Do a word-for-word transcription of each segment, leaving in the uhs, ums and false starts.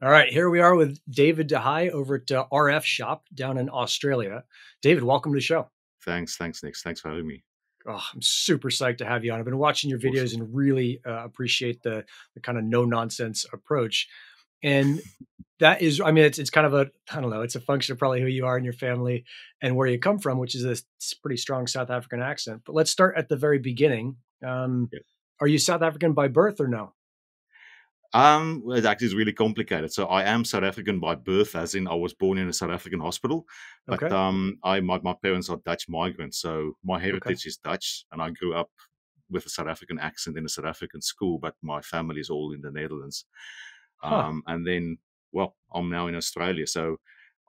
All right, here we are with David de Haaij over at uh, R F Shop down in Australia. David, welcome to the show. Thanks, thanks, Nick. Thanks for having me. Oh, I'm super psyched to have you on. I've been watching your videos awesome. and really uh, appreciate the, the kind of no-nonsense approach. And that is, I mean, it's, it's kind of a, I don't know, it's a function of probably who you are and your family and where you come from, which is a pretty strong South African accent. But let's start at the very beginning. Um, yeah. Are you South African by birth or no? Um, it actually is really complicated. So I am South African by birth, as in I was born in a South African hospital, but okay. um, I my, my parents are Dutch migrants. So my heritage okay. is Dutch, and I grew up with a South African accent in a South African school, but my family is all in the Netherlands. Huh. Um, and then, well, I'm now in Australia, so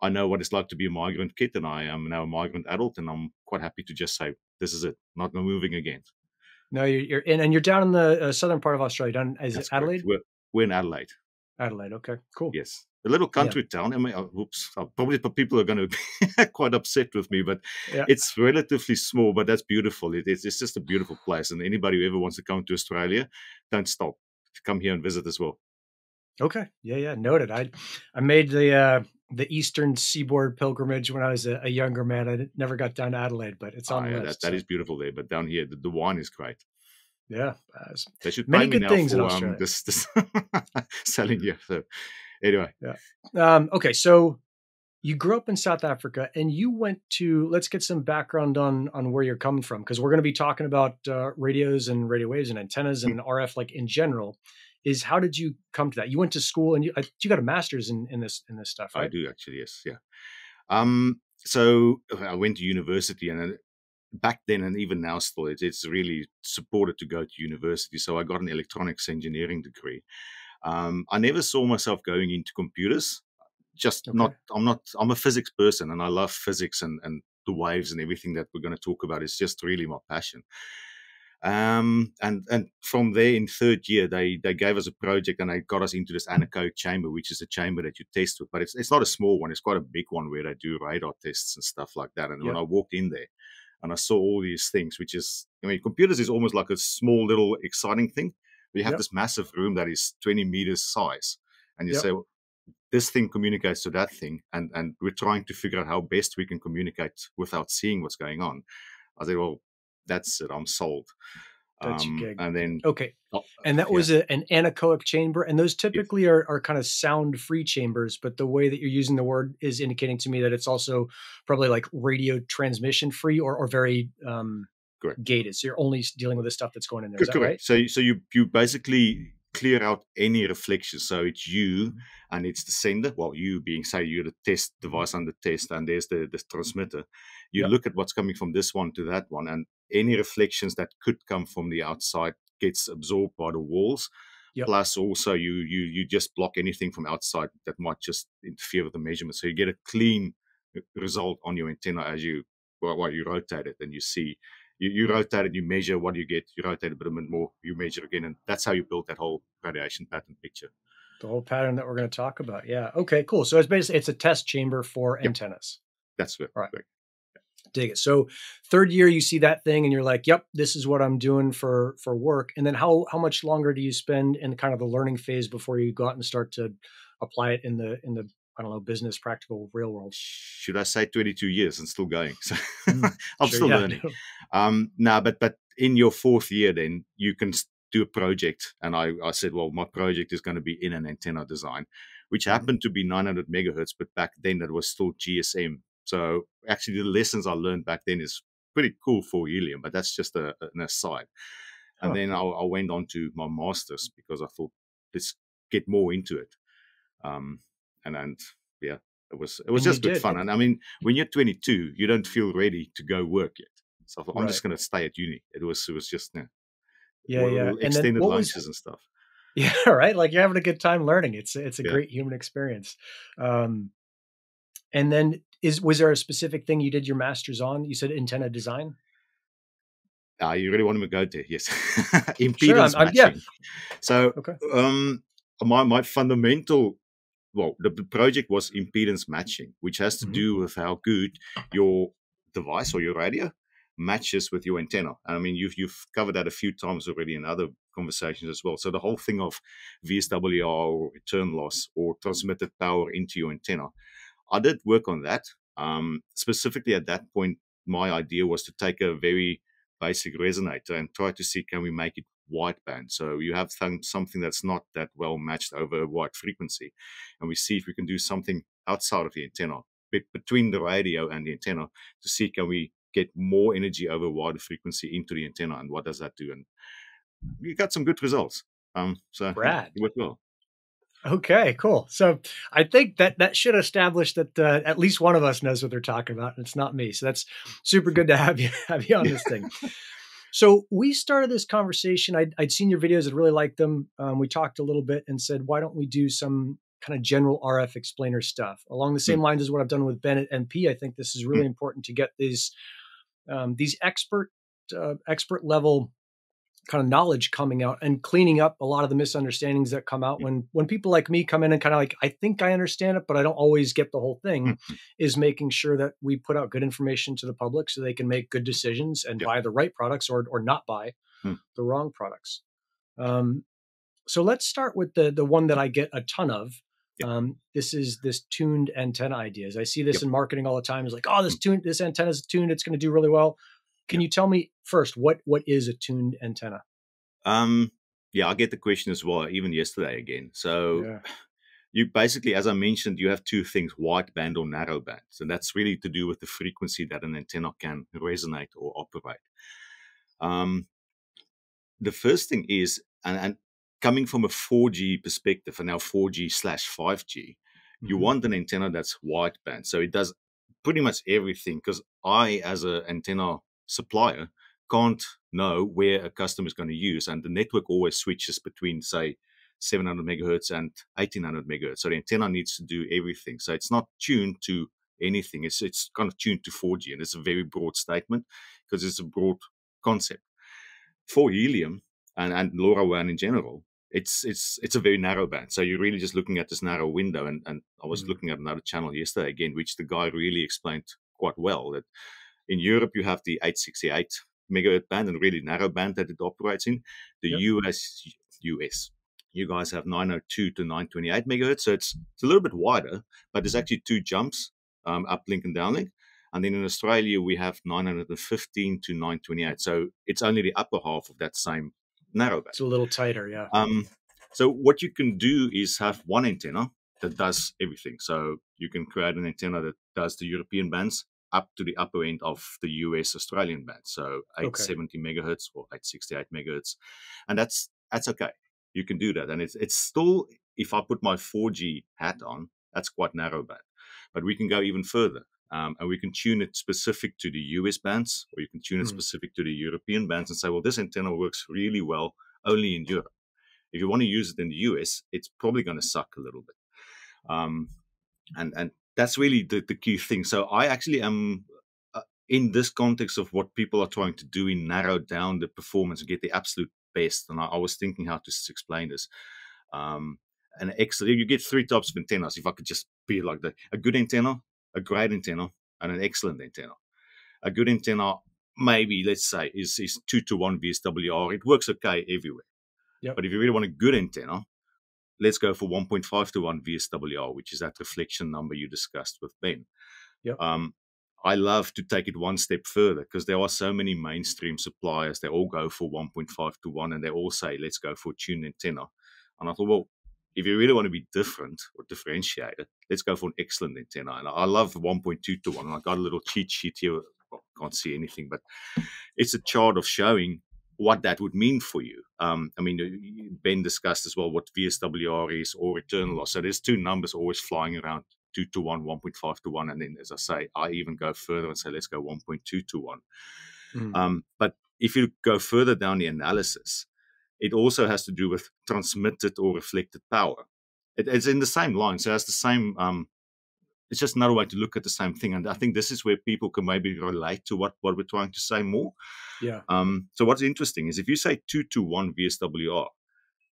I know what it's like to be a migrant kid, and I am now a migrant adult, and I'm quite happy to just say, this is it, not moving again. No, you're, you're in, and you're down in the uh, southern part of Australia, down, is That's it Adelaide? We're in Adelaide. Adelaide, okay, cool. Yes, a little country yeah. town. I mean, oops, probably people are going to be quite upset with me, but yeah. it's relatively small, but that's beautiful. It, it's, it's just a beautiful place, and anybody who ever wants to come to Australia, don't stop. Come here and visit as well. Okay, yeah, yeah, noted. I I made the uh, the Eastern Seaboard pilgrimage when I was a, a younger man. I never got down to Adelaide, but it's on oh, the yeah, list. That, that so. is beautiful there, but down here, the, the wine is great. Yeah, uh, they should pay me now for um, this, this selling you. So, anyway, yeah. Um, okay, so you grew up in South Africa, and you went to. Let's get some background on on where you're coming from, because we're going to be talking about uh, radios and radio waves and antennas and R F, like in general. Is how did you come to that? You went to school, and you you got a master's in in this in this stuff, right? I do actually, yes, yeah. Um, so I went to university, and. I, Back then and even now still, it, it's really supported to go to university. So I got an electronics engineering degree. Um, I never saw myself going into computers. Just okay. not, I'm not, I'm a physics person, and I love physics and, and the waves and everything that we're going to talk about. It's just really my passion. Um, and, and from there in third year, they, they gave us a project, and they got us into this anechoic chamber, which is a chamber that you test with, but it's, it's not a small one. It's quite a big one where they do radar tests and stuff like that. And yeah. when I walked in there, and I saw all these things, which is, I mean, computers is almost like a small little exciting thing. But you have yep. this massive room that is twenty meters size. And you yep. say, well, this thing communicates to that thing. And, and we're trying to figure out how best we can communicate without seeing what's going on. I said, well, that's it. I'm sold. That's um, your gig. And then. Okay. Oh, and that yeah. was a, an anechoic chamber. And those typically yes. are, are kind of sound-free chambers. But the way that you're using the word is indicating to me that it's also probably like radio transmission-free or, or very um, gated. So you're only dealing with the stuff that's going in there. Is that right? So, so you, you basically clear out any reflection. So it's you and it's the sender. Well, you being, say, you're the test device under test, and there's the, the transmitter. You yep. look at what's coming from this one to that one, and any reflections that could come from the outside gets absorbed by the walls. Yep. Plus also you you you just block anything from outside that might just interfere with the measurement. So you get a clean result on your antenna as you well, well you rotate it, and you see you, you rotate it, you measure what you get, you rotate a bit more, you measure again, and that's how you build that whole radiation pattern picture. The whole pattern that we're going to talk about. Yeah. Okay, cool. So it's basically it's a test chamber for yep. antennas. That's right. All right. Correct. Dig it. So third year, you see that thing and you're like, yep, this is what I'm doing for, for work. And then how, how much longer do you spend in kind of the learning phase before you go out and start to apply it in the, in the, I don't know, business, practical, real world? Should I say twenty-two years and still going? So mm, I'm sure, still yeah, learning. No. Um, no, but, but in your fourth year, then you can do a project. And I, I said, well, my project is going to be in an antenna design, which happened to be nine hundred megahertz. But back then that was still G S M. So actually the lessons I learned back then is pretty cool for helium, but that's just a, an aside. And oh. then I, I went on to my master's because I thought, let's get more into it. Um, and, and yeah, it was, it was and just good did. fun. And I mean, when you're twenty-two, you don't feel ready to go work yet. So I thought, right. I'm just going to stay at uni. It was, it was just, yeah, yeah, yeah. extended and lunches was... and stuff. Yeah. Right. Like you're having a good time learning. It's, it's a yeah. great human experience. Um, and then, Is was there a specific thing you did your master's on? You said antenna design. Ah, uh, you really want me to go there? Yes, impedance sure, I'm, matching. I'm, yeah. So, okay. um, my my fundamental, well, the, the project was impedance matching, which has to mm-hmm. do with how good your device or your radio matches with your antenna. I mean, you've you've covered that a few times already in other conversations as well. So the whole thing of V S W R or return loss or transmitted power into your antenna, I did work on that. Um, specifically at that point, my idea was to take a very basic resonator and try to see, can we make it wideband? So you have th something that's not that well matched over a wide frequency. And we see if we can do something outside of the antenna, between the radio and the antenna, to see, can we get more energy over wider frequency into the antenna, and what does that do? And you got some good results. Um, so Brad. It worked well. Okay, cool. So I think that that should establish that uh, at least one of us knows what they're talking about, and it's not me. So that's super good to have you have you on this thing. So we started this conversation. I'd, I'd seen your videos. I really liked them. Um, we talked a little bit and said, why don't we do some kind of general R F explainer stuff along the same mm. lines as what I've done with Ben at M P? I think this is really mm. important to get these um, these expert uh, expert level kind of knowledge coming out and cleaning up a lot of the misunderstandings that come out when, when people like me come in and kind of like, I think I understand it, but I don't always get the whole thing, is making sure that we put out good information to the public so they can make good decisions and yep. buy the right products or, or not buy hmm. the wrong products. Um, so let's start with the, the one that I get a ton of. Yep. Um, this is this tuned antenna ideas. I see this yep. in marketing all the time. It's like, oh, this tuned, this antenna is tuned. It's going to do really well. Can you tell me first, what what is a tuned antenna? Um, yeah, I get the question as well, even yesterday again. So yeah. you basically, as I mentioned, you have two things, wideband or narrowband. So that's really to do with the frequency that an antenna can resonate or operate. Um, the first thing is, and, and coming from a four G perspective, and now four G slash five G, mm-hmm. you want an antenna that's wideband. So it does pretty much everything, because I, as an antenna supplier, can't know where a customer is going to use, and the network always switches between, say, seven hundred megahertz and eighteen hundred megahertz. So the antenna needs to do everything. So it's not tuned to anything. It's it's kind of tuned to four G, and it's a very broad statement because it's a broad concept. For helium and and LoRaWAN in general, it's it's it's a very narrow band. So you're really just looking at this narrow window. And and I was mm-hmm. looking at another channel yesterday again, which the guy really explained quite well that. In Europe, you have the eight sixty-eight megahertz band and really narrow band that it operates in. The yep. U S, U S, you guys have nine oh two to nine twenty-eight megahertz. So it's, it's a little bit wider, but there's actually two jumps, um, uplink and downlink. And then in Australia, we have nine fifteen to nine twenty-eight. So it's only the upper half of that same narrow band. It's a little tighter, yeah. Um, so what you can do is have one antenna that does everything. So you can create an antenna that does the European bands up to the upper end of the U S Australian band. So eight seventy okay. megahertz or eight sixty-eight megahertz. And that's that's okay. You can do that. And it's it's still, if I put my four G hat on, that's quite narrow band. But we can go even further. Um, and we can tune it specific to the U S bands, or you can tune it mm. specific to the European bands and say, well, this antenna works really well only in Europe. If you want to use it in the U S, it's probably going to suck a little bit. Um, and and that's really the, the key thing. So I actually am uh, in this context of what people are trying to do in narrow down the performance and get the absolute best. And I, I was thinking how to explain this. Um, and excellent, you get three types of antennas. If I could just be like that, a good antenna, a great antenna, and an excellent antenna. A good antenna, maybe let's say is, is two to one V S W R. It works okay everywhere. Yep. But if you really want a good antenna, let's go for one point five to one V S W R, which is that reflection number you discussed with Ben. Yep. Um, I love to take it one step further because there are so many mainstream suppliers. They all go for one point five to one, and they all say, let's go for tuned antenna. And I thought, well, if you really want to be different or differentiated, let's go for an excellent antenna. And I love one point two to one. And I got a little cheat sheet here. I can't see anything, but it's a chart of showing what that would mean for you. Um, I mean, Ben discussed as well what V S W R is or return loss. So there's two numbers always flying around, two to one, one point five to one. And then, as I say, I even go further and say, let's go one point two to one. Mm. Um, but if you go further down the analysis, it also has to do with transmitted or reflected power. It, it's in the same line. So it's the same, um, it's just another way to look at the same thing. And I think this is where people can maybe relate to what, what we're trying to say more. Yeah. Um, so what's interesting is if you say two to one V S W R,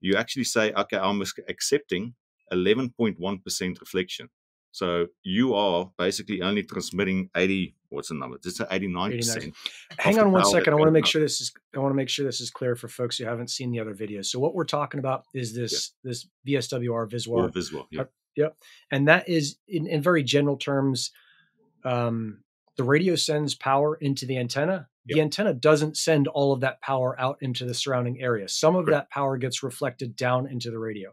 you actually say, okay, I'm accepting eleven point one percent reflection So you are basically only transmitting eighty. What's the number? It's eighty-nine percent. Hang on one second. I want to make sure this is. I want to make sure this is clear for folks who haven't seen the other videos. So what we're talking about is this yeah. this V S W R, V S W R. Or V S W R. Yeah. Uh, yep. And that is, in, in very general terms, um, the radio sends power into the antenna. The yep. antenna doesn't send all of that power out into the surrounding area. Some of Correct. that power gets reflected down into the radio.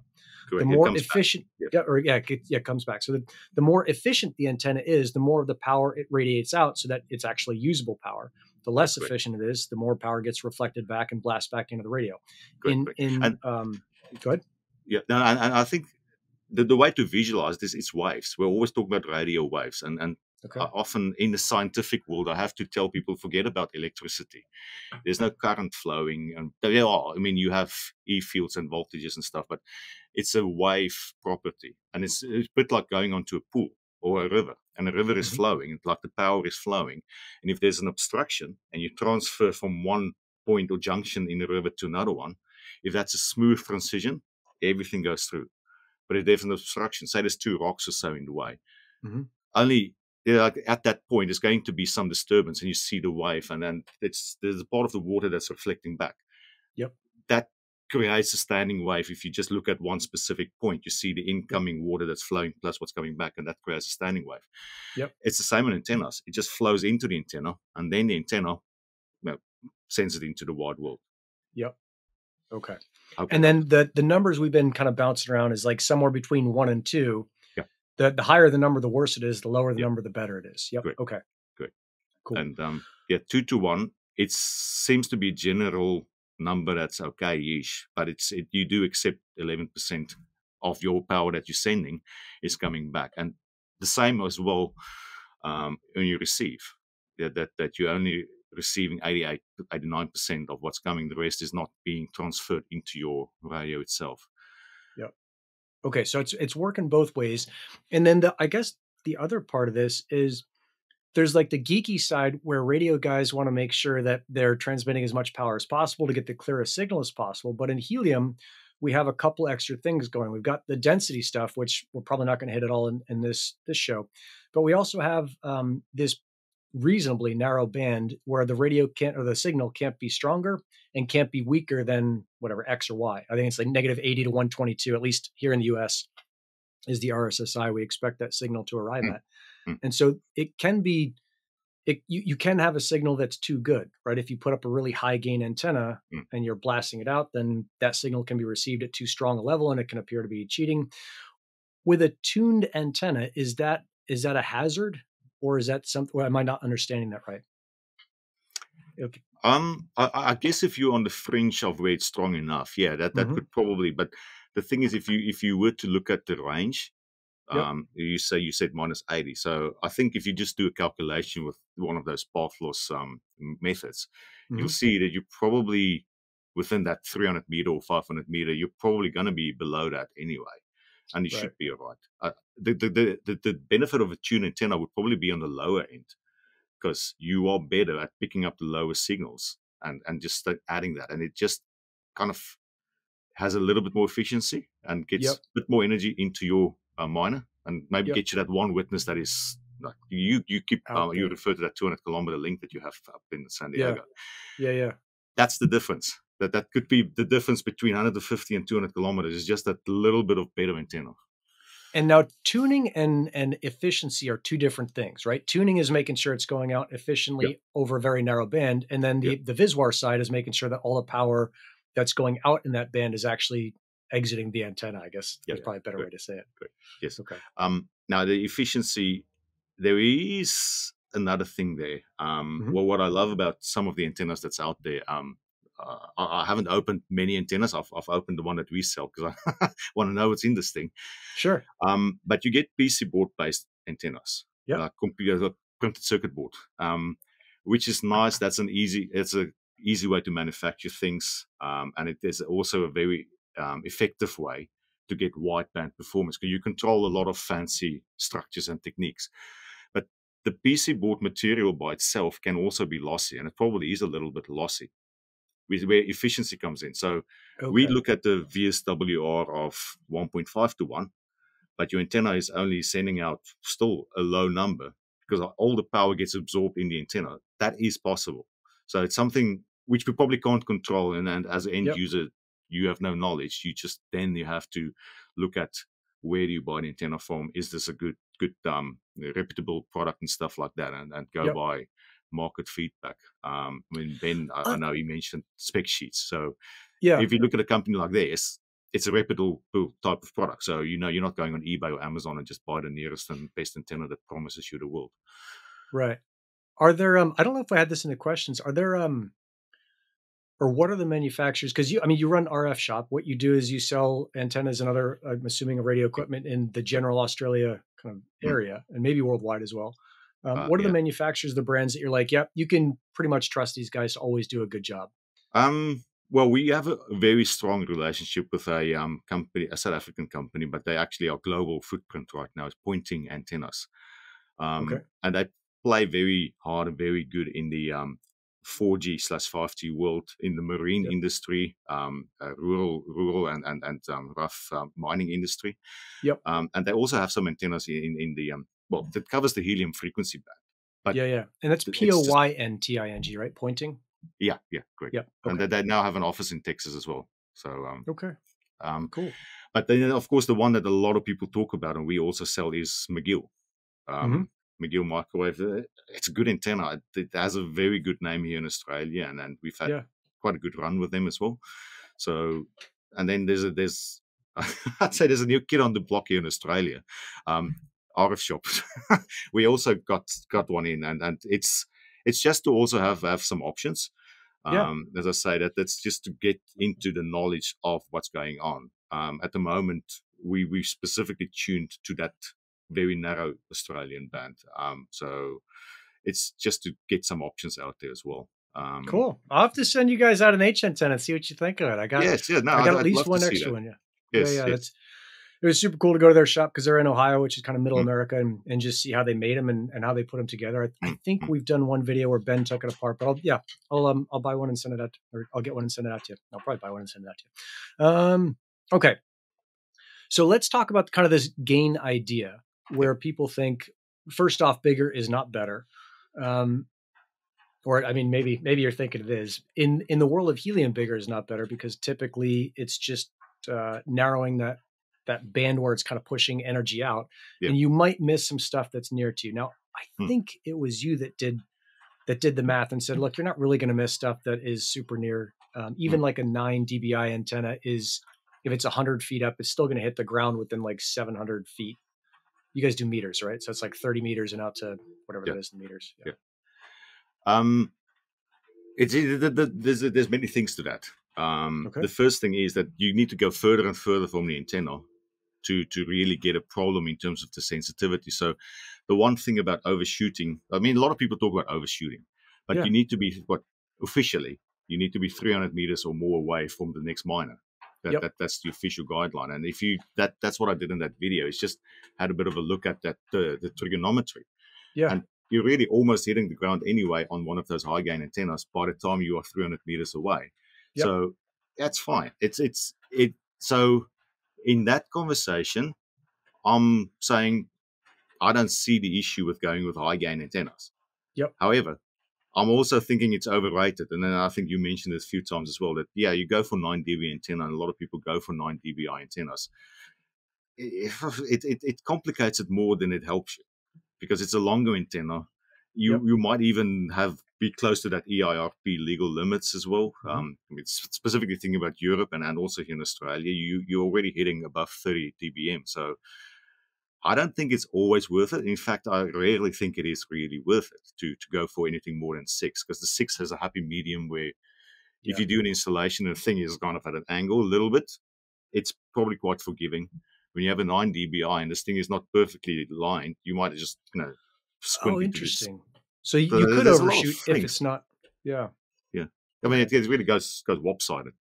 Correct. The more efficient, yeah. Yeah, or yeah, it, yeah, it comes back. So the, the more efficient the antenna is, the more of the power it radiates out so that it's actually usable power. The less Correct. efficient it is, the more power gets reflected back and blasts back into the radio. Correct. In, Correct. in, and, um, go ahead. Yeah, no, and, and I think the, the way to visualize this is waves. We're always talking about radio waves, and and. Okay. Often in the scientific world, I have to tell people, forget about electricity. There's no current flowing. And there are, I mean, you have E fields and voltages and stuff, but it's a wave property. And it's, it's a bit like going onto a pool or a river. And a river is mm-hmm. flowing, it's like the power is flowing. And if there's an obstruction and you transfer from one point or junction in the river to another one, if that's a smooth transition, everything goes through. But if there's an obstruction, say there's two rocks or so in the way, mm-hmm. only like at that point, there's going to be some disturbance, and you see the wave, and then it's there's a part of the water that's reflecting back. Yep. That creates a standing wave. If you just look at one specific point, you see the incoming water that's flowing plus what's coming back, and that creates a standing wave. Yep. It's the same on antennas. It just flows into the antenna, and then the antenna you know, sends it into the wide world. Yep. Okay. okay. And then the the numbers we've been kind of bouncing around is like somewhere between one and two. The, the higher the number, the worse it is. The lower the yep. number, the better it is. Yep. Great. Okay. Good. Cool. And um, yeah, two to one. It seems to be a general number that's okay-ish, but it's it, you do accept eleven percent of your power that you're sending is coming back, and the same as well um, when you receive yeah, that that you're only receiving eighty-eight, eighty-nine percent of what's coming. The rest is not being transferred into your radio itself. Yep. Okay, so it's it's working both ways. And then the I guess the other part of this is there's like the geeky side where radio guys want to make sure that they're transmitting as much power as possible to get the clearest signal as possible. But in helium, we have a couple extra things going. We've got the density stuff, which we're probably not going to hit at all in, in this this show. But we also have um, this reasonably narrow band where the radio can't, or the signal can't be stronger and can't be weaker than whatever X or Y. I think it's like negative eighty to one twenty-two, at least here in the U S is the R S S I. We expect that signal to arrive mm. at. Mm. And so it can be, it, you, you can have a signal that's too good, right? If you put up a really high gain antenna mm. and you're blasting it out, then that signal can be received at too strong a level and it can appear to be cheating. With a tuned antenna, is that is that a hazard? Or is that something? Well, am I not understanding that right? Okay. Um, I, I guess if you're on the fringe of where it's strong enough, yeah, that that mm-hmm. could probably. But the thing is, if you if you were to look at the range, yep. um, you say you said minus eighty. So I think if you just do a calculation with one of those path loss um, methods, mm-hmm. you'll see that you're probably within that three hundred meter or five hundred meter. You're probably going to be below that anyway. And it right. should be all right. Uh, the, the, the, the benefit of a tuned antenna would probably be on the lower end because you are better at picking up the lower signals and, and just adding that. And it just kind of has a little bit more efficiency and gets yep. a bit more energy into your uh, minor and maybe yep. get you that one witness that is like you, you keep, uh, you refer to that two hundred kilometer link that you have up in San Diego. Yeah, yeah. yeah. That's the difference. That that could be the difference between one hundred fifty and two hundred kilometers is just that little bit of better antenna. And now tuning and, and efficiency are two different things, right? Tuning is making sure it's going out efficiently yep. over a very narrow band. And then the, yep. the V S W R side is making sure that all the power that's going out in that band is actually exiting the antenna, I guess. Yep. That's probably a better Correct. way to say it. Correct. Yes. Okay. Um, now, the efficiency, there is another thing there. Um, mm-hmm. Well, what I love about some of the antennas that's out there, um, Uh, I haven't opened many antennas. I've, I've opened the one that we sell because I want to know what's in this thing. Sure. Um, but you get P C board-based antennas, yeah, uh, computer printed circuit board, um, which is nice. That's an easy. It's a easy way to manufacture things, um, and it is also a very um, effective way to get wideband performance because you control a lot of fancy structures and techniques. But the P C board material by itself can also be lossy, and it probably is a little bit lossy. Where efficiency comes in. So okay. we look at the V S W R of one point five to one, but your antenna is only sending out still a low number because all the power gets absorbed in the antenna. That is possible. So it's something which we probably can't control. And, and as an end yep. user, you have no knowledge. You just then you have to look at where do you buy an antenna from? Is this a good, good, um, reputable product and stuff like that? And, and go yep. by market feedback. Um, I mean, Ben, I, I know you mentioned spec sheets. So yeah, if you look at a company like this, it's a reputable type of product. So, you know, you're not going on eBay or Amazon and just buy the nearest and best antenna that promises you the world. Right. Are there, um, I don't know if I had this in the questions. Are there, um, or what are the manufacturers? Because you, I mean, you run R F Shop. What you do is you sell antennas and other, I'm assuming, radio equipment in the general Australia kind of area and maybe worldwide as well. Um, uh, what are yeah. the manufacturers, the brands that you're like, yep, you can pretty much trust these guys to always do a good job? Um, Well, we have a very strong relationship with a um, company, a South African company, but they actually our global footprint right now is Poynting Antennas, um, okay. and they play very hard and very good in the um, four G slash five G world in the marine yeah. industry, um, uh, rural, rural, and and and um, rough um, mining industry. Yep. Um, and they also have some antennas in in the um, well that covers the helium frequency band. But yeah, yeah, and that's P O Y N T I N G, right? Poynting. Yeah, yeah, great. Yep, okay. And they, they now have an office in Texas as well. So um, okay, um, cool. But then, of course, the one that a lot of people talk about, and we also sell, is McGill, um, mm-hmm. McGill microwave. It's a good antenna. It has a very good name here in Australia, and, and we've had yeah. quite a good run with them as well. So, and then there's a, there's I'd say there's a new kid on the block here in Australia, um, R F Shop. We also got got one in, and and it's. It's just to also have, have some options. Um, yeah. As I say, that that's just to get into the knowledge of what's going on. Um, at the moment, we we specifically tuned to that very narrow Australian band. Um, so it's just to get some options out there as well. Um, cool. I'll have to send you guys out an H antenna and see what you think of it. I got, yes, yeah, no, I got I'd, at least one extra that. one. Yeah. Yes, yeah, yeah. Yes. That's, it was super cool to go to their shop because they're in Ohio, which is kind of middle mm-hmm. America, and, and just see how they made them and, and how they put them together. I, I think we've done one video where Ben took it apart, but I'll, yeah, I'll, um, I'll buy one and send it out, or I'll get one and send it out to you. I'll probably buy one and send it out to you. Um, okay. So let's talk about kind of this gain idea where people think, first off, bigger is not better. Um, or, I mean, maybe, maybe you're thinking it is. In, in the world of helium, bigger is not better because typically it's just uh, narrowing that, that band where it's kind of pushing energy out yeah. and you might miss some stuff that's near to you. Now, I hmm. think it was you that did, that did the math and said, look, you're not really going to miss stuff that is super near. Um, even hmm. like a nine D B I antenna is, if it's a hundred feet up, it's still going to hit the ground within like seven hundred feet. You guys do meters, right? So it's like thirty meters and out to whatever yeah. that is in meters. Yeah. yeah. Um, it's there's, there's many things to that. Um, okay. The first thing is that you need to go further and further from the antenna to to really get a problem in terms of the sensitivity. So the one thing about overshooting, I mean, a lot of people talk about overshooting, but yeah. you need to be, what officially, you need to be three hundred meters or more away from the next miner. That, yep. that That's the official guideline. And if you, that that's what I did in that video. It's just had a bit of a look at that uh, the trigonometry. Yeah. And you're really almost hitting the ground anyway on one of those high gain antennas by the time you are three hundred meters away. Yep. So that's fine. It's, it's, it, so, in that conversation, I'm saying I don't see the issue with going with high gain antennas. Yep. However, I'm also thinking it's overrated. And then I think you mentioned this a few times as well that, yeah, you go for nine D B I antenna and a lot of people go for nine D B I antennas. It, it, it complicates it more than it helps you because it's a longer antenna. You, yep. you might even have be close to that E I R P legal limits as well. Mm-hmm. um, I mean, specifically thinking about Europe and, and also here in Australia, you, you're already hitting above thirty D B M. So I don't think it's always worth it. In fact, I rarely think it is really worth it to, to go for anything more than six because the six has a happy medium where yeah. if you do an installation and the thing is kind of at an angle a little bit, it's probably quite forgiving. When you have a nine D B I and this thing is not perfectly lined, you might just, you know, squint. Oh, interesting. So you, so you could overshoot if it's not, yeah. Yeah. I mean, it, it really goes goes lopsided.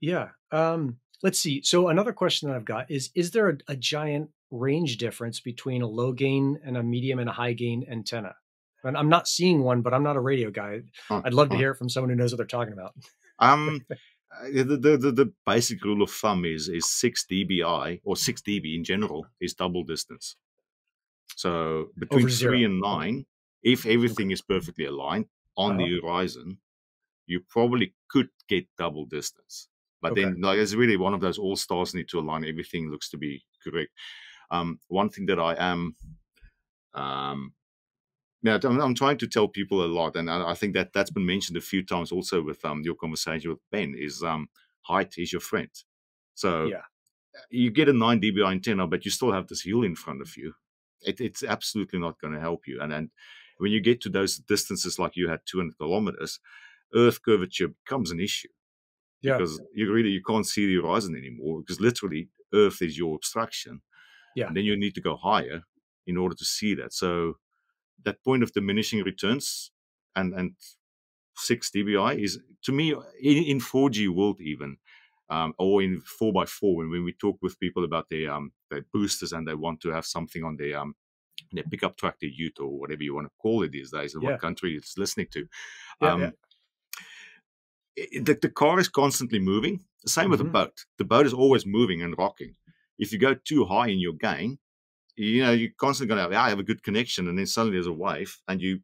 Yeah. Um, let's see. So another question that I've got is, is there a, a giant range difference between a low gain and a medium and a high gain antenna? And I'm not seeing one, but I'm not a radio guy. Huh. I'd love to huh. hear it from someone who knows what they're talking about. um, the, the, the basic rule of thumb is, is six D B I, or six D B in general, is double distance. So between three and nine, if everything is perfectly aligned on the horizon, you probably could get double distance. But okay. then like, it's really one of those all stars need to align. Everything looks to be correct. Um, one thing that I am, um, now I'm, I'm trying to tell people a lot, and I, I think that that's been mentioned a few times also with um, your conversation with Ben, is um, height is your friend. So yeah. you get a nine D B I antenna, but you still have this hill in front of you. It, it's absolutely not going to help you. And then when you get to those distances, like you had two hundred kilometers, Earth curvature becomes an issue. Yeah. Because you really you can't see the horizon anymore, because literally Earth is your obstruction. Yeah. And then you need to go higher in order to see that. So that point of diminishing returns and and six D B I is, to me, in, in four G world even, um, or in four by four, when, when we talk with people about their um their boosters and they want to have something on their um their pickup truck, their ute, or whatever you want to call it these days, and yeah. what country it's listening to. Yeah, um yeah. The, the car is constantly moving. The same mm-hmm. with the boat. The boat is always moving and rocking. If you go too high in your gain, you know, you're constantly going to have, I have a good connection, and then suddenly there's a wave, and you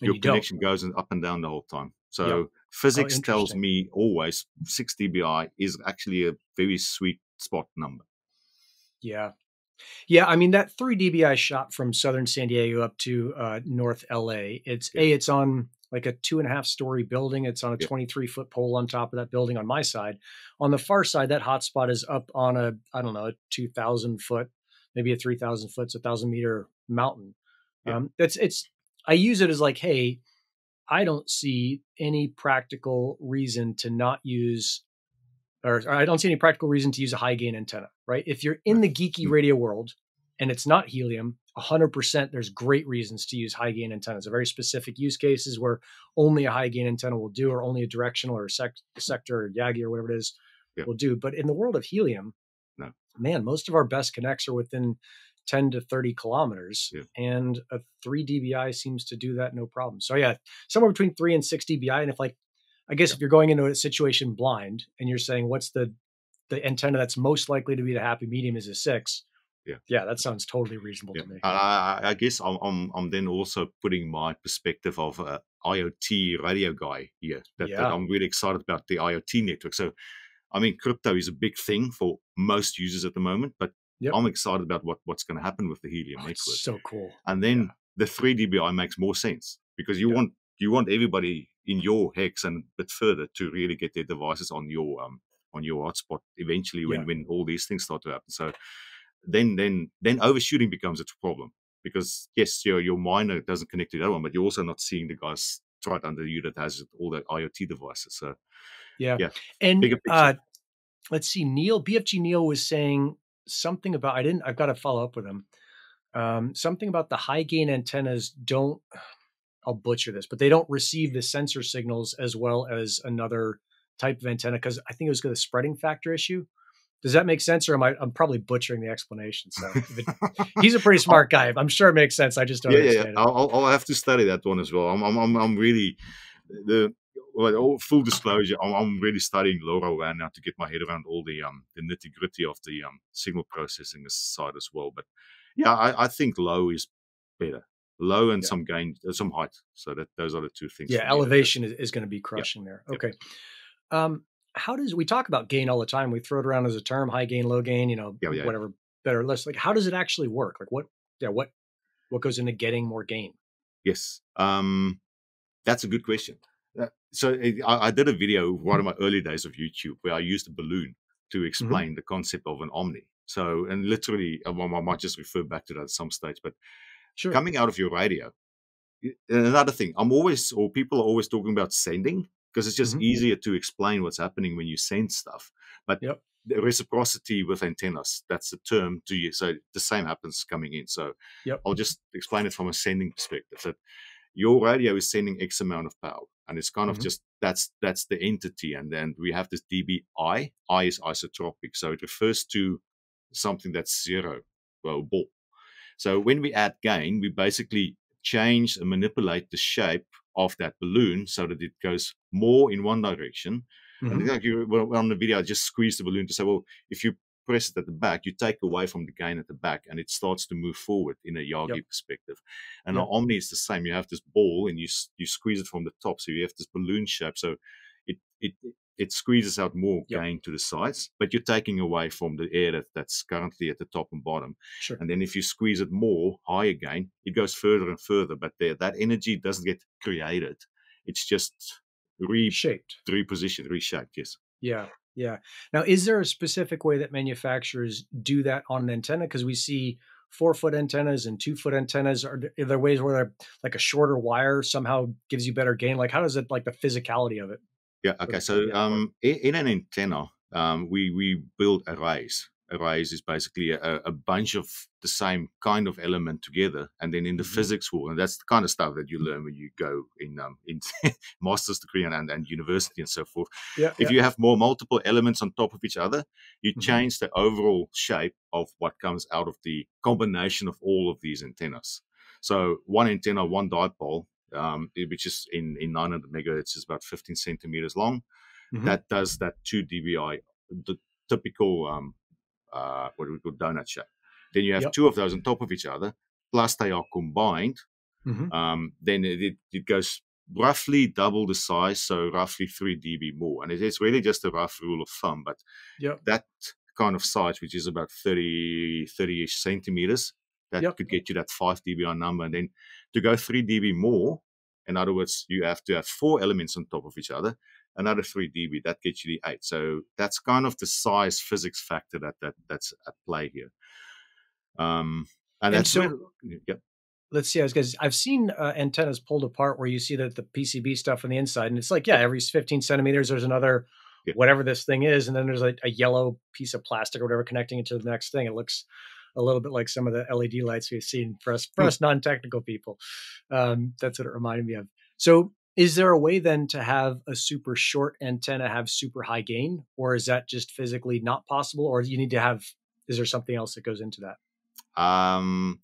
and your you connection don't. goes up and down the whole time. So yeah. physics oh, tells me always six D B I is actually a very sweet spot number. Yeah. Yeah, I mean, that three D B I shot from southern San Diego up to uh, north L A, it's yeah. A, it's on... like a two and a half story building. It's on a twenty-three foot pole on top of that building on my side. On the far side, that hotspot is up on a, I don't know, a two thousand foot, maybe a three thousand foot, so one thousand meter mountain. Yeah. Um, it's, it's, I use it as like, hey, I don't see any practical reason to not use, or, or I don't see any practical reason to use a high gain antenna, right? If you're in the geeky radio world and it's not helium, one hundred percent there's great reasons to use high gain antennas. A very specific use cases where only a high gain antenna will do, or only a directional or a sec sector or Yagi or whatever it is yeah. will do. But in the world of helium, no. man, most of our best connects are within ten to thirty kilometers yeah. and a three D B I seems to do that no problem. So yeah, somewhere between three and six dBi. And if like, I guess yeah. if you're going into a situation blind and you're saying, what's the, the antenna that's most likely to be the happy medium is a six. Yeah. yeah, that sounds totally reasonable yeah. to me. I, I guess I'm, I'm I'm then also putting my perspective of uh, IoT radio guy here. That, yeah. that I'm really excited about the IoT network. So, I mean, crypto is a big thing for most users at the moment, but yep. I'm excited about what, what's going to happen with the helium oh, network. It's so cool. And then yeah. the three D B I makes more sense, because you yeah. want you want everybody in your hex and a bit further to really get their devices on your um on your hotspot eventually when yeah. when all these things start to happen. So. Then, then, then overshooting becomes a problem, because yes, your your miner doesn't connect to that one, but you're also not seeing the guys right under you that has all the I O T devices. So, yeah, yeah. And uh, let's see, Neil B F G Neil was saying something about I didn't. I've got to follow up with him. Um, something about the high gain antennas don't. I'll butcher this, but they don't receive the sensor signals as well as another type of antenna, because I think it was the spreading factor issue. Does that make sense, or am I? I'm probably butchering the explanation. So it, he's a pretty smart guy. I'm sure it makes sense. I just don't. Yeah, understand yeah. yeah. I'll, I'll have to study that one as well. I'm, I'm, I'm really the well, full disclosure. I'm, I'm really studying LoRaWAN now to get my head around all the um the nitty gritty of the um signal processing side as well. But yeah, I, I think low is better. Low and yeah. some gain, uh, some height. So that those are the two things. Yeah, elevation is, is going to be crushing yeah. there. Okay. Yeah. Um. How does we talk about gain all the time? We throw it around as a term, high gain, low gain, you know, yeah, yeah, whatever, yeah. better or less. Like, how does it actually work? Like, what, yeah, what, what goes into getting more gain? Yes, um, that's a good question. Uh, so it, I, I did a video one of my early days of YouTube where I used a balloon to explain mm-hmm. the concept of an omni. So, and literally, I, I might just refer back to that at some stage. But sure. coming out of your radio, another thing, I'm always, or people are always talking about sending. Because it's just mm-hmm. easier to explain what's happening when you send stuff. But yep. the reciprocity with antennas, that's the term to you. So the same happens coming in. So yep. I'll just explain it from a sending perspective. So your radio is sending X amount of power. And it's kind mm-hmm. of just, that's that's the entity. And then we have this dBi. I is isotropic. So it refers to something that's zero, well, ball. So when we add gain, we basically change and manipulate the shape of that balloon so that it goes more in one direction Mm-hmm. And like you, well, on the video, I just squeezed the balloon to say, well, if you press it at the back, you take away from the gain at the back and it starts to move forward in a Yagi yep. perspective. And yep. the Omni is the same. You have this ball and you you squeeze it from the top. So you have this balloon shape. So it it it squeezes out more yep. gain to the sides, but you're taking away from the air that, that's currently at the top and bottom. Sure. And then if you squeeze it more, higher gain, it goes further and further. But there, that energy doesn't get created. It's just reshaped, repositioned, reshaped, yes. Yeah. Yeah. Now, is there a specific way that manufacturers do that on an antenna? Because we see four foot antennas and two foot antennas. Are, are there ways where like a shorter wire somehow gives you better gain? Like how does it, like the physicality of it? Yeah. Okay. So um, in an antenna, um, we, we build arrays. Arrays is basically a, a bunch of the same kind of element together. And then in the mm-hmm. physics world, and that's the kind of stuff that you learn when you go in um, in master's degree and, and, and university and so forth. Yeah, if yeah. you have more multiple elements on top of each other, you mm-hmm. change the overall shape of what comes out of the combination of all of these antennas. So one antenna, one dipole, um, which is in, in nine hundred megahertz, is about fifteen centimeters long. Mm-hmm. That does that two D B I, the typical... Um, Uh, what we call donut shape. Then you have yep. two of those on top of each other, plus they are combined. Mm-hmm. um, then it, it goes roughly double the size, so roughly three D B more. And it, it's really just a rough rule of thumb, but yep. that kind of size, which is about thirty, thirty-ish centimeters, that yep. could get you that five D B I number. And then to go three D B more, in other words, you have to have four elements on top of each other, another three D B, that gets you the eight. So that's kind of the size physics factor that that that's at play here. Um, and, and that's so, where, yeah. Let's see, I was guys. I've seen uh, antennas pulled apart where you see that the P C B stuff on the inside, and it's like, yeah, every fifteen centimeters, there's another yeah. whatever this thing is, and then there's like a yellow piece of plastic or whatever connecting it to the next thing. It looks a little bit like some of the L E D lights we've seen for us, for us non-technical people. Um, that's what it reminded me of. So. Is there a way then to have a super short antenna have super high gain, or is that just physically not possible, or you need to have, is there something else that goes into that? Um,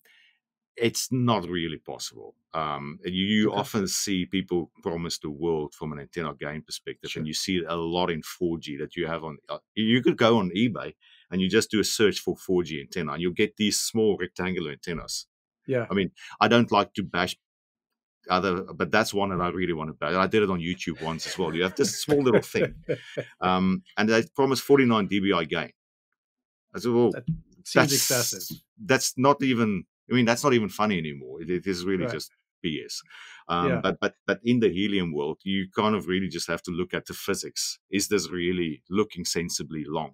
it's not really possible. Um, you you okay. often see people promise the world from an antenna gain perspective, sure. and you see it a lot in four G that you have on, you could go on eBay and you just do a search for four G antenna and you'll get these small rectangular antennas. Yeah. I mean, I don't like to bash other, but that's one that I really want to buy. I did it on YouTube once as well. You have this small little thing, um, and they promised forty-nine D B I gain. I said, "Well, that seems that's, excessive. That's not even. I mean, that's not even funny anymore. It, it is really right. just B S." Um, yeah. But but but in the helium world, you kind of really just have to look at the physics. Is this really looking sensibly long?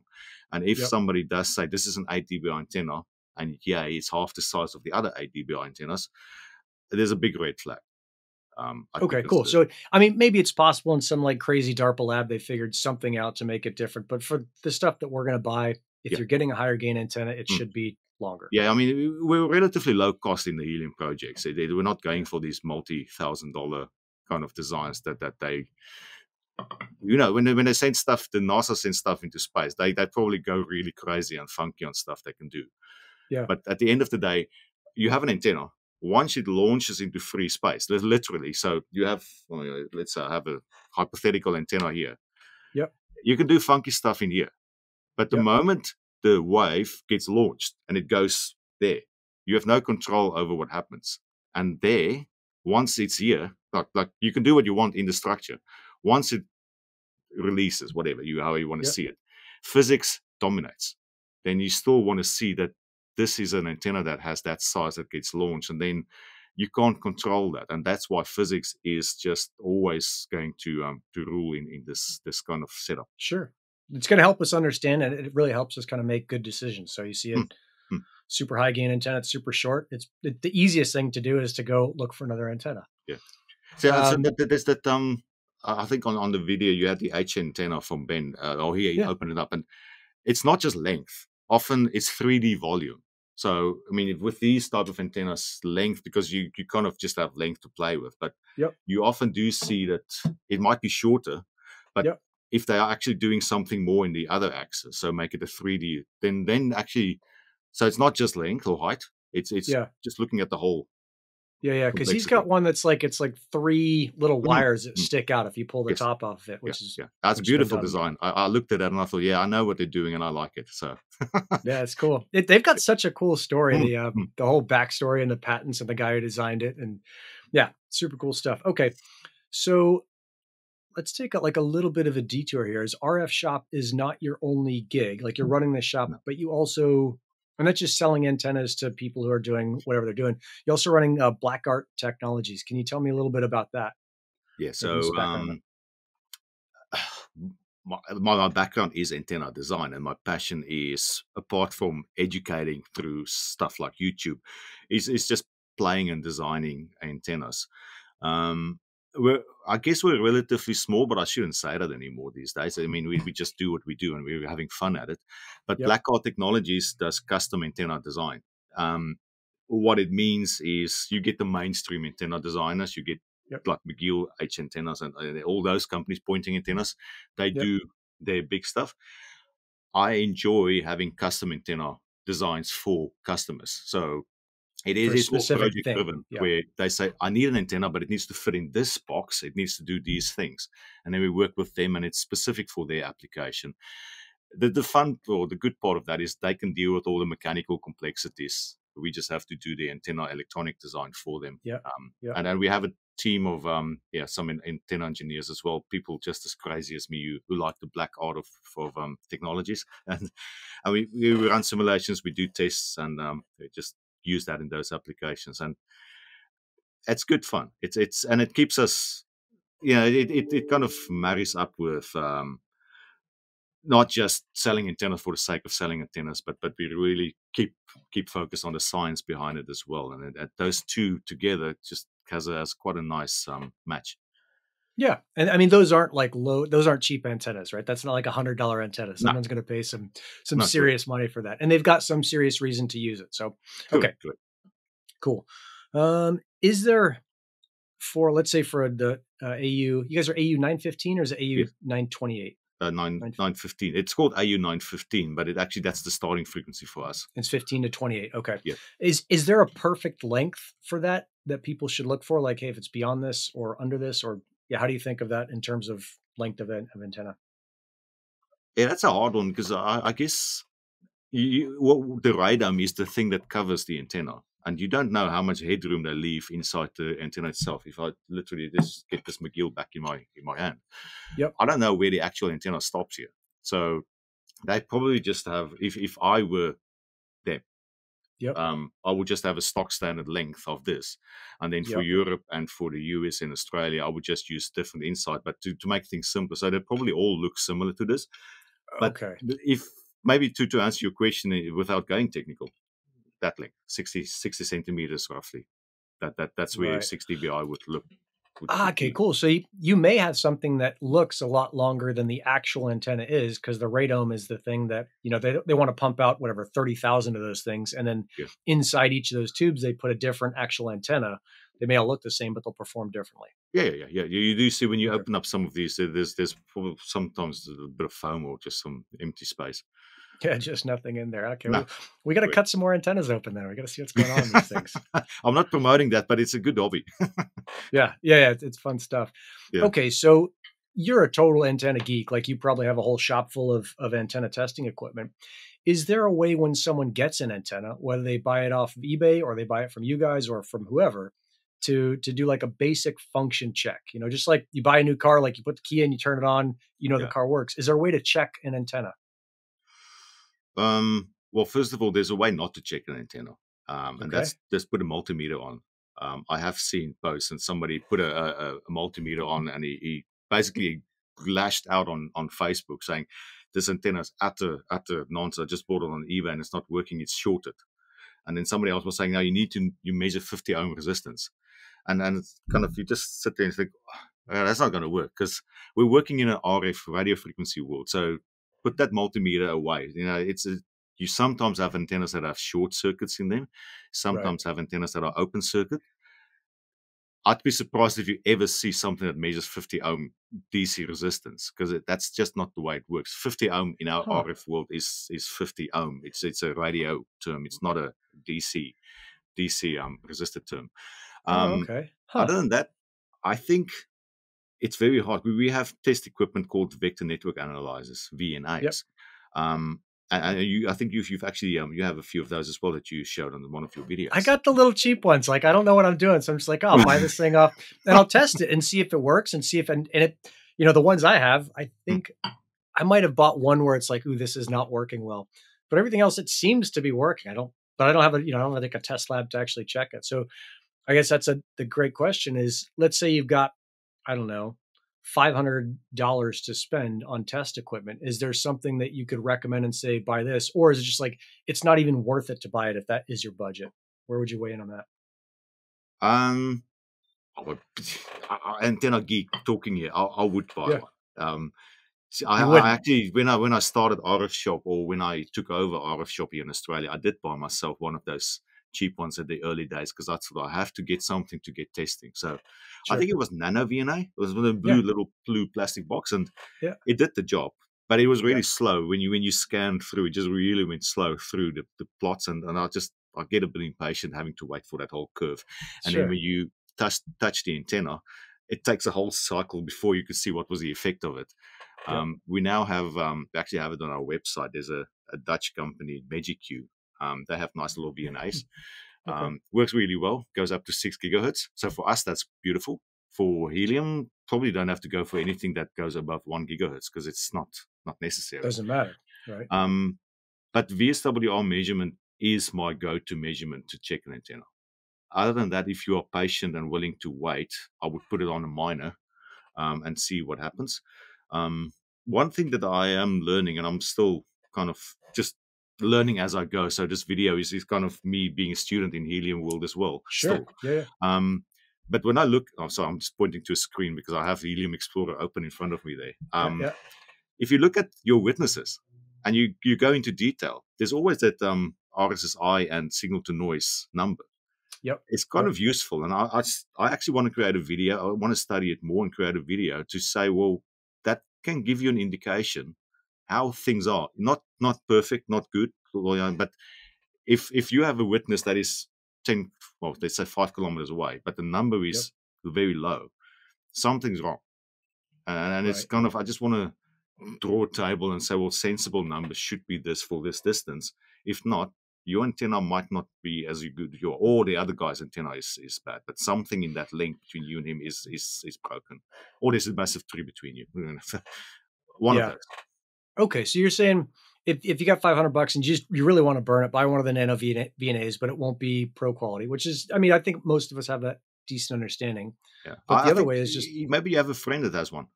And if yep. somebody does say this is an eight D B I antenna, and yeah, it's half the size of the other eight D B I antennas, there's a big red flag. Um, okay, cool. The, so, I mean, maybe it's possible in some like crazy DARPA lab, they figured something out to make it different. But for the stuff that we're going to buy, if yeah. you're getting a higher gain antenna, it mm. should be longer. Yeah, I mean, we're relatively low cost in the helium projects. They, they, we're not going for these multi-thousand dollar kind of designs that, that they, you know, when they, when they send stuff, the NASA sends stuff into space, they, they probably go really crazy and funky on stuff they can do. Yeah. But at the end of the day, you have an antenna. Once it launches into free space, literally, so you have, well, let's uh, have a hypothetical antenna here. Yep. You can do funky stuff in here. But the yep. moment the wave gets launched and it goes there, you have no control over what happens. And there, once it's here, like, like you can do what you want in the structure. Once it releases, whatever, you how you want to yep. see it, physics dominates. Then you still want to see that this is an antenna that has that size that gets launched, and then you can't control that. And that's why physics is just always going to um, to rule in, in this this kind of setup. Sure. It's going to help us understand, and it really helps us kind of make good decisions. So you see it, mm. super high gain antenna, it's super short. It's it, the easiest thing to do is to go look for another antenna. Yeah. So, um, so there's that, um, I think on, on the video, you had the H antenna from Ben, uh, or he yeah. opened it up, and it's not just length. Often it's three D volume. So, I mean, with these type of antennas, length, because you, you kind of just have length to play with, but yep. you often do see that it might be shorter, but yep. if they are actually doing something more in the other axis, so make it a three D, then then actually, so it's not just length or height, it's it's yeah. just looking at the whole Yeah, yeah, because he's got one that's like, it's like three little wires that stick out if you pull the yes. top off of it, which yeah, is yeah. That's a beautiful design. I, I looked at that and I thought, yeah, I know what they're doing and I like it. So yeah, it's cool. It, they've got such a cool story, the uh, the whole backstory and the patents and the guy who designed it, and yeah, super cool stuff. Okay, so let's take a, like a little bit of a detour here. Is R F Shop is not your only gig? Like you're running this shop, but you also, and that's just selling antennas to people who are doing whatever they're doing. You're also running uh, Black Art Technologies. Can you tell me a little bit about that? Yeah, so um, my, my background is antenna design, and my passion is, apart from educating through stuff like YouTube, is, is just playing and designing antennas. Um, we're, I guess we're relatively small, but I shouldn't say that anymore these days. I mean, we, we just do what we do and we're having fun at it. But yep. Black Art Technologies does custom antenna design. Um, what it means is you get the mainstream antenna designers, you get yep. like McGill H Antennas and uh, all those companies, Poynting Antennas. They yep. do their big stuff. I enjoy having custom antenna designs for customers. So it is project driven, yeah. where they say, I need an antenna, but it needs to fit in this box. It needs to do these things. And then we work with them, and it's specific for their application. The, the fun or the good part of that is they can deal with all the mechanical complexities. We just have to do the antenna electronic design for them. Yeah. Um, yeah. And then we have a team of um, yeah, some antenna engineers as well, people just as crazy as me who, who like the black art of, of um, technologies. And, and we, we run simulations, we do tests, and um, just use that in those applications, and it's good fun. It's it's and it keeps us, you know, it it, it kind of marries up with um not just selling antennas for the sake of selling antennas, but but we really keep keep focused on the science behind it as well, and it, it, those two together just has, a, has quite a nice um match. Yeah, and I mean those aren't like low; those aren't cheap antennas, right? That's not like a hundred dollar antenna. Someone's no. going to pay some some not serious true. money for that, and they've got some serious reason to use it. So, cool. okay, cool. cool. Um, is there for let's say for the uh, A U? You guys are A U nine fifteen or is it A U yeah. nine twenty eight? Uh, nine nine fifteen. It's called A U nine fifteen, but it actually that's the starting frequency for us. It's fifteen to twenty eight. Okay. Yeah. Is is there a perfect length for that that people should look for? Like, hey, if it's beyond this or under this or yeah, how do you think of that in terms of length of, an, of antenna? Yeah, that's a hard one because I, I guess you, well, the radome is the thing that covers the antenna, and you don't know how much headroom they leave inside the antenna itself. If I literally just get this McGill back in my in my hand, yep. I don't know where the actual antenna stops here. So they probably just have. If if I were there, yep. um, I would just have a stock standard length of this. And then for yep. Europe and for the U S and Australia, I would just use different insight, but to, to make things simpler. So they probably all look similar to this. But okay. if maybe to, to answer your question without going technical, that length, sixty, sixty centimeters roughly. That that that's where right. six D B I would look. Would ah, okay, be. cool. So you, you may have something that looks a lot longer than the actual antenna is, because the radome is the thing that, you know, they they want to pump out whatever thirty thousand of those things, and then yeah. inside each of those tubes they put a different actual antenna. They may all look the same, but they'll perform differently. Yeah, yeah, yeah. You, you do see when you sure. open up some of these, there's there's sometimes a bit of foam or just some empty space. Yeah, just nothing in there. Okay, no. we, we got to cut some more antennas open then. We got to see what's going on in these things. I'm not promoting that, but it's a good hobby. yeah, yeah, yeah. It's, it's fun stuff. Yeah. Okay, so you're a total antenna geek. Like you probably have a whole shop full of, of antenna testing equipment. Is there a way when someone gets an antenna, whether they buy it off of eBay or they buy it from you guys or from whoever, to to do like a basic function check? You know, just like you buy a new car, like you put the key in, you turn it on, you know yeah. the car works. Is there a way to check an antenna? Um, well, first of all, there's a way not to check an antenna, um, and okay. that's just put a multimeter on. Um, I have seen posts and somebody put a, a, a multimeter on, and he, he basically lashed out on, on Facebook saying, this antenna is utter, utter nonsense. I just bought it on eBay and it's not working. It's shorted. And then somebody else was saying, no, you need to you measure fifty ohm resistance. And, and it's kind of, you just sit there and think, oh, that's not going to work because we're working in an R F radio frequency world. So put that multimeter away. You know, it's a, you sometimes have antennas that have short circuits in them. Sometimes right. have antennas that are open circuit. I'd be surprised if you ever see something that measures fifty ohm D C resistance, because that's just not the way it works. fifty ohm in our huh. R F world is is fifty ohm. It's it's a radio term. It's not a D C D C um resistor term. Um, oh, okay. Huh. Other than that, I think it's very hard. We have test equipment called vector network analyzers, V N As. Yep. Um, and you, I think you've, you've actually, um, you have a few of those as well that you showed on one of your videos. I got the little cheap ones. Like, I don't know what I'm doing. So I'm just like, oh, I'll buy this thing off and I'll test it and see if it works and see if, and, and it, you know, the ones I have, I think I might've bought one where it's like, ooh, this is not working well, but everything else, it seems to be working. I don't, but I don't have a, you know, I don't have like a test lab to actually check it. So I guess that's a, the great question is, let's say you've got, I don't know, five hundred dollars to spend on test equipment. Is there something that you could recommend and say, buy this? Or is it just like, it's not even worth it to buy it if that is your budget? Where would you weigh in on that? Um, I would, antenna geek talking here, I, I would buy yeah. one. Um, see, I, I actually, when I, when I started R F Shop, or when I took over R F Shop here in Australia, I did buy myself one of those cheap ones at the early days, because I thought I have to get something to get testing. So sure. I think it was Nano V N A. It was one of the blue yeah. little blue plastic box, and yeah. it did the job, but it was really yeah. slow. When you when you scanned through, it just really went slow through the, the plots, and, and I just I get a bit impatient having to wait for that whole curve. And sure. then when you touch touch the antenna, it takes a whole cycle before you can see what was the effect of it. Yeah. Um, we now have um, actually have it on our website. There's a, a Dutch company, Magiq. Um, they have nice little V N As. Okay. Um, works really well. Goes up to six gigahertz. So for us, that's beautiful. For helium, probably don't have to go for anything that goes above one gigahertz because it's not not necessary. Doesn't matter, right? Um, but V S W R measurement is my go-to measurement to check an antenna. Other than that, if you are patient and willing to wait, I would put it on a minor um, and see what happens. Um, one thing that I am learning, and I'm still kind of just learning as I go. So this video is, is kind of me being a student in helium world as well. Sure. Yeah, yeah. Um, but when I look, oh, sorry, I'm just pointing to a screen because I have Helium Explorer open in front of me there. Um, yeah, yeah. If you look at your witnesses and you, you go into detail, there's always that um, R S S I and signal to noise number. Yep. It's kind yep. of useful. And I, I, I actually want to create a video. I want to study it more and create a video to say, well, that can give you an indication how things are. Not not perfect, not good, but if if you have a witness that is ten, well, they say five kilometers away, but the number is yep. very low, something's wrong. And, and right. it's kind of, I just want to draw a table and say, well, sensible numbers should be this for this distance. If not, your antenna might not be as good as your, or the other guy's antenna is, is bad, but something in that link between you and him is is is broken, or there's a massive tree between you. One yeah. of those. Okay, so you're saying if, if you got five hundred bucks and you just, you really want to burn it, buy one of the Nano V N As, but it won't be pro quality, which is, I mean, I think most of us have that decent understanding. Yeah. But I, the other way is just, maybe you have a friend that has one.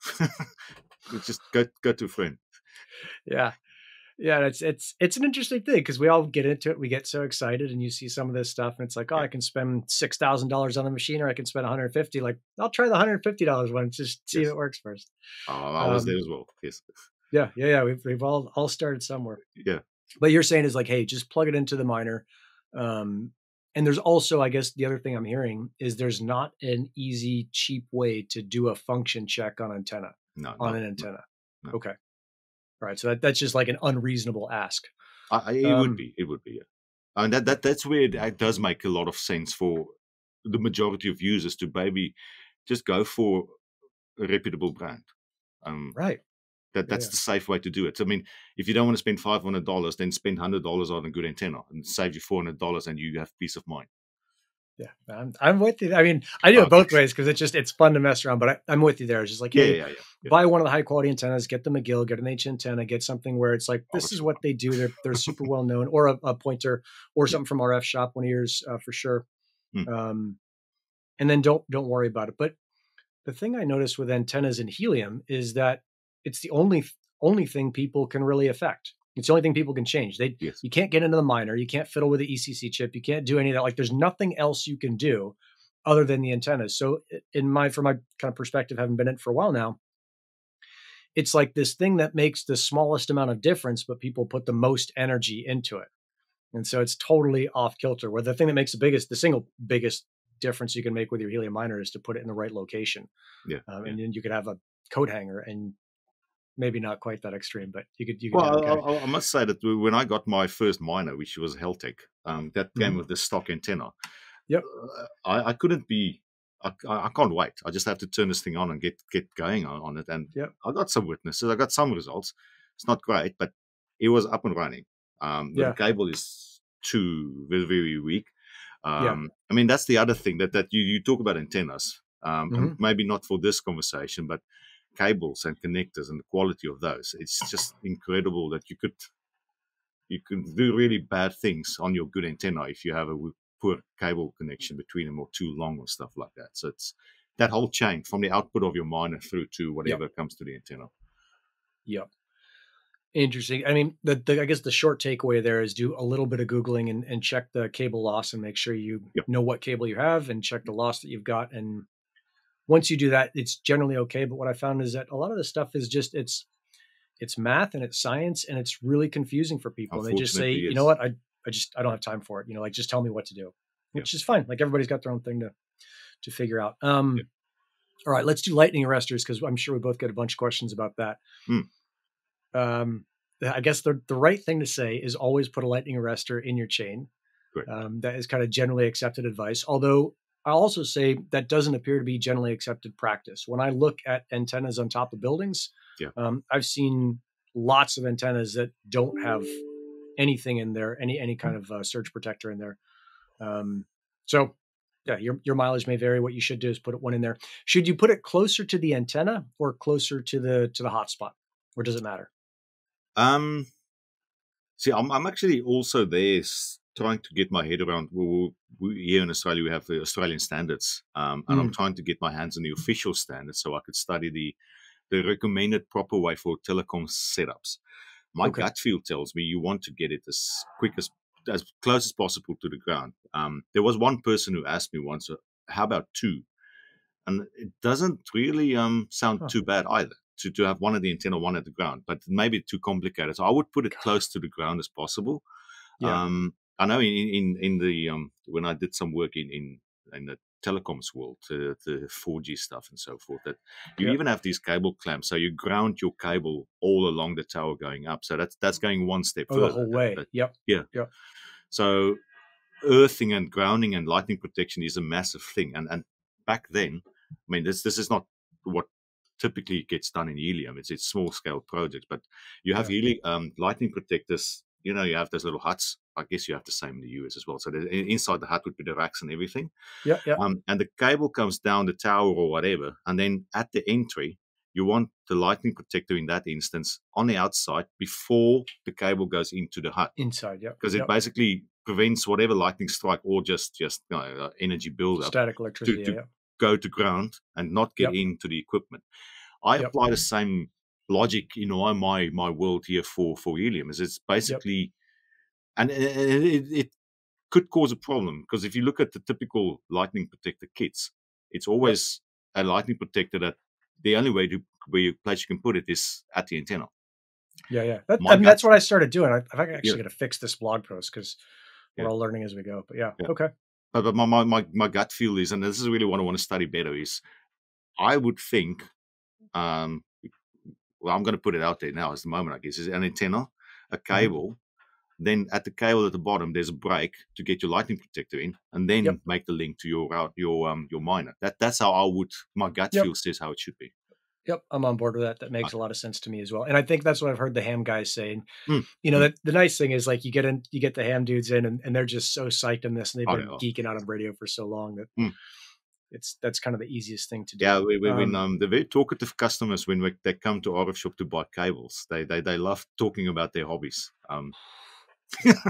Just go go to a friend. Yeah. Yeah, it's it's it's an interesting thing because we all get into it. We get so excited, and you see some of this stuff, and it's like, oh, I can spend six thousand dollars on the machine, or I can spend one hundred fifty. Like, I'll try the hundred fifty dollars one, just see yes. if it works first. Oh, I was um, there as well. Yes. Yeah, yeah, yeah. We've we've all all started somewhere. Yeah. But you're saying is like, hey, just plug it into the miner. Um, and there's also, I guess, the other thing I'm hearing is there's not an easy, cheap way to do a function check on antenna. No. On no, an antenna. No, no. Okay. All right. So that, that's just like an unreasonable ask. I, it um, would be. It would be. Yeah. I mean, that that that's where it, it does make a lot of sense for the majority of users to maybe just go for a reputable brand. Um, right. That, that's yeah. the safe way to do it. I mean, if you don't want to spend five hundred dollars, then spend one hundred dollars on a good antenna and save you four hundred dollars and you have peace of mind. Yeah, I'm, I'm with you. I mean, I do it oh, both ways because it's just, it's fun to mess around, but I, I'm with you there. It's just like, hey, yeah, yeah, yeah, yeah. buy one of the high quality antennas, get the McGill, get an H antenna, get something where it's like, this is what they do. They're, they're super well known, or a, a pointer or something from R F Shop, one of yours uh, for sure. Hmm. Um, and then don't, don't worry about it. But the thing I noticed with antennas in helium is that it's the only only thing people can really affect. It's the only thing people can change. They yes. You can't get into the miner. You can't fiddle with the E C C chip. You can't do any of that. Like, there's nothing else you can do other than the antennas. So in my, from my kind of perspective, having been in it for a while now, it's like this thing that makes the smallest amount of difference, but people put the most energy into it. And so it's totally off kilter, where the thing that makes the biggest, the single biggest difference you can make with your helium miner is to put it in the right location. Yeah, um, yeah. And then you could have a coat hanger and maybe not quite that extreme, but you could. You could well, kind of... I, I must say that when I got my first miner, which was Heltec, um, that came mm-hmm. with the stock antenna, Yep. Uh, I, I couldn't be. I, I can't wait. I just have to turn this thing on and get get going on, on it. And yep. I got some witnesses. I got some results. It's not great, but it was up and running. Um, the yeah. cable is too very very weak. Um, yeah. I mean, that's the other thing that that you you talk about antennas. Um, mm-hmm. and maybe not for this conversation, but cables and connectors and the quality of those. It's just incredible that you could you could do really bad things on your good antenna if you have a poor cable connection between them or too long or stuff like that. So it's that whole chain from the output of your miner through to whatever yep. comes to the antenna. Yep. Interesting. I mean, the, the, I guess the short takeaway there is do a little bit of Googling and, and check the cable loss and make sure you yep. know what cable you have and check the loss that you've got. And once you do that, it's generally okay. But what I found is that a lot of the stuff is just, it's, it's math and it's science and it's really confusing for people. They just say, you know what, I, I just, I don't have time for it. You know, like, just tell me what to do, which yeah. is fine. Like, everybody's got their own thing to, to figure out. Um, yeah. All right, let's do lightning arrestors, because I'm sure we both get a bunch of questions about that. Hmm. Um, I guess the, the right thing to say is always put a lightning arrestor in your chain. Right. Um, that is kind of generally accepted advice. Although I'll also say that doesn't appear to be generally accepted practice. When I look at antennas on top of buildings, yeah. um, I've seen lots of antennas that don't have anything in there, any, any kind of uh, surge protector in there. Um, so yeah, your, your mileage may vary. What you should do is put one in there. Should you put it closer to the antenna or closer to the, to the hotspot, or does it matter? Um, see, I'm, I'm actually also there trying to get my head around, we, we, here in Australia, we have the Australian standards, um, and mm. I'm trying to get my hands on the official standards so I could study the, the recommended proper way for telecom setups. My okay. gut feel tells me you want to get it as quick as, as close as possible to the ground. Um, there was one person who asked me once, how about two? And it doesn't really um, sound huh. too bad either. To, to have one at the antenna, one at the ground, but maybe too complicated. So I would put it close to the ground as possible. Yeah. Um, I know in, in, in the, um, when I did some work in, in, in the telecoms world, uh, the four G stuff and so forth, that you yeah. even have these cable clamps. So you ground your cable all along the tower going up. So that's, that's going one step oh, further. The whole way. That, that, yep. Yeah. Yep. So earthing and grounding and lightning protection is a massive thing. And, and back then, I mean, this, this is not what typically it gets done in helium. It's it's small scale projects, but you have yeah. helium um, lightning protectors. You know, you have those little huts. I guess you have the same in the U S as well. So inside the hut would be the racks and everything. Yeah, yeah. Um, and the cable comes down the tower or whatever, and then at the entry, you want the lightning protector in that instance on the outside before the cable goes into the hut. Inside, yeah. Because it yeah. basically prevents whatever lightning strike or just just you know, energy buildup. Static electricity. To, to, yeah. go to ground and not get yep. into the equipment. I yep. apply the same logic in all my my world here for for helium. Is it's basically, yep. and it, it could cause a problem, because if you look at the typical lightning protector kits, it's always yep. a lightning protector that the only way to where you place you can put it is at the antenna. Yeah, yeah. That, I mean, that's what I started doing. I, I'm actually yeah. going to fix this blog post, because we're yeah. all learning as we go. But yeah, yeah. okay. But my, my, my gut feel is, and this is really what I want to study better, is I would think, um, well, I'm going to put it out there now as the moment, I guess, is an antenna, a cable. Mm-hmm. Then at the cable at the bottom, there's a break to get your lightning protector in, and then yep. make the link to your route, your um, your miner. That, that's how I would, my gut yep. feel says how it should be. Yep, I'm on board with that. That makes a lot of sense to me as well. And I think that's what I've heard the ham guys say. And, mm. you know, that, the nice thing is, like, you get in, you get the ham dudes in, and, and they're just so psyched on this, and they've been oh, geeking out on radio for so long that mm. it's that's kind of the easiest thing to do. Yeah, we, we, um, when um, the very talkative customers, when we, they come to R F Shop to buy cables, they they they love talking about their hobbies. Um, yeah,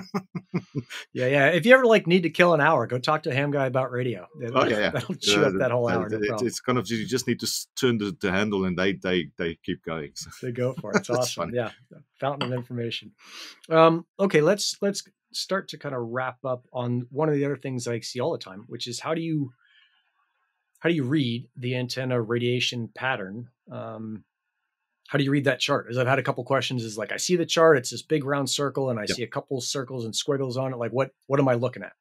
yeah. If you ever like need to kill an hour, go talk to a ham guy about radio. That'll, oh, yeah, yeah. that'll chew uh, up that whole hour. Uh, no it's, it's kind of, you just need to turn the, the handle, and they they they keep going. So. They go for it. It's awesome. Funny. Yeah, fountain of information. Um, okay, let's let's start to kind of wrap up on one of the other things I see all the time, which is how do you how do you read the antenna radiation pattern? Um, How do you read that chart? As I've had a couple questions, is like, I see the chart, it's this big round circle, and I yep. see a couple circles and squiggles on it. Like, what what am I looking at?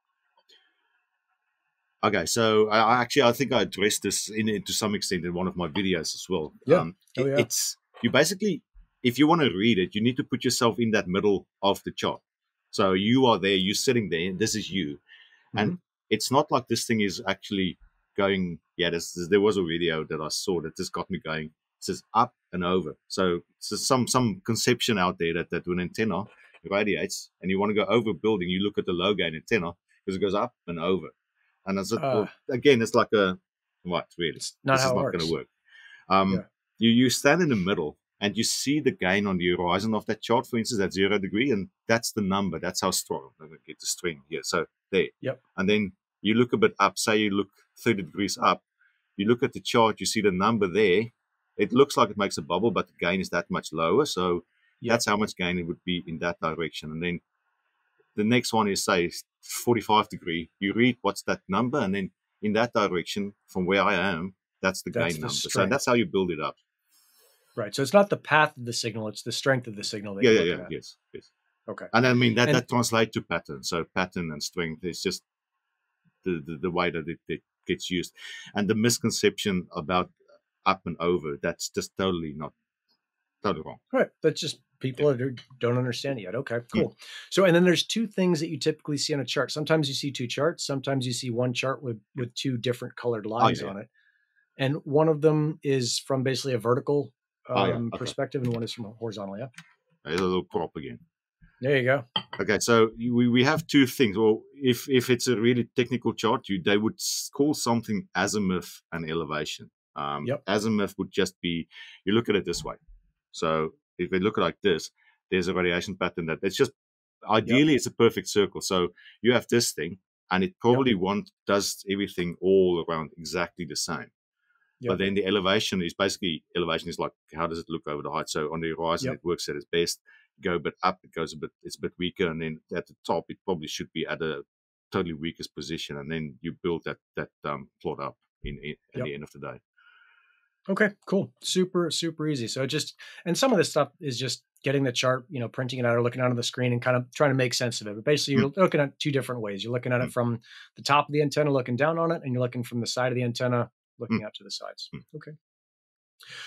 Okay, so I actually I think I addressed this in, in to some extent in one of my videos as well. Yeah. Um, oh, yeah. It's you basically, if you want to read it, you need to put yourself in that middle of the chart. So you are there, you're sitting there, and this is you, mm-hmm. and it's not like this thing is actually going. Yeah, this, this, there was a video that I saw that just got me going. It says up and over. So there's some some conception out there that, that when an antenna radiates and you want to go over a building, you look at the low gain antenna because it goes up and over. And as it, uh, again, it's like a, what, really? This is not going to work. Um, yeah. you, you stand in the middle and you see the gain on the horizon of that chart, for instance, at zero degree, and that's the number. That's how strong. I'm going to get the string here. So there. Yep. And then you look a bit up. Say you look thirty degrees up. You look at the chart. You see the number there. It looks like it makes a bubble, but the gain is that much lower. So yep. that's how much gain it would be in that direction. And then the next one is, say, forty-five degree. You read what's that number, and then in that direction from where I am, that's the that's gain the number. Strength. So that's how you build it up. Right. So it's not the path of the signal; it's the strength of the signal. That yeah, you're yeah, yeah. At. Yes, yes. Okay. And I mean that and, that translates to pattern. So pattern and strength is just the the, the way that it, it gets used, and the misconception about up and over. That's just totally not totally wrong. Right. That's just. People yeah. don't understand it yet. Okay, cool. Yeah. So, and then there's two things that you typically see on a chart. Sometimes you see two charts. Sometimes you see one chart with, with two different colored lines oh, yeah. on it. And one of them is from basically a vertical um, oh, yeah. okay. perspective, and one is from a horizontal. Yeah. There's a little prop again. There you go. Okay, so we, we have two things. Well, if, if it's a really technical chart, you they would call something azimuth and elevation. Um, yep. Azimuth would just be, you look at it this way. So, if we look like this, there's a radiation pattern that it's just ideally yep. it's a perfect circle. So you have this thing, and it probably yep. won't does everything all around exactly the same. Yep. But then the elevation is basically elevation is like how does it look over the height? So on the horizon, yep. it works at its best. Go a bit up, it goes a bit, it's a bit weaker, and then at the top, it probably should be at a totally weakest position, and then you build that that um, plot up in, in at yep. the end of the day. Okay, cool. Super, super easy. So just, and some of this stuff is just getting the chart, you know, printing it out or looking out on the screen and kind of trying to make sense of it. But basically you're mm. looking at two different ways. You're looking at mm. it from the top of the antenna, looking down on it, and you're looking from the side of the antenna, looking mm. out to the sides. Mm. Okay.